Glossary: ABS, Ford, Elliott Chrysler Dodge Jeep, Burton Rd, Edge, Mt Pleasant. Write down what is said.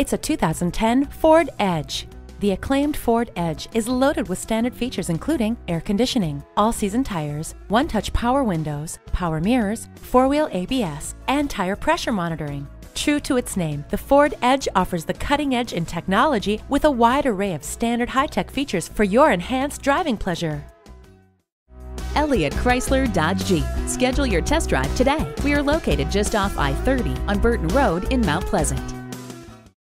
It's a 2010 Ford Edge. The acclaimed Ford Edge is loaded with standard features including air conditioning, all-season tires, one-touch power windows, power mirrors, four-wheel ABS, and tire pressure monitoring. True to its name, the Ford Edge offers the cutting edge in technology with a wide array of standard high-tech features for your enhanced driving pleasure. Elliott Chrysler Dodge Jeep. Schedule your test drive today. We are located just off I-30 on Burton Road in Mount Pleasant.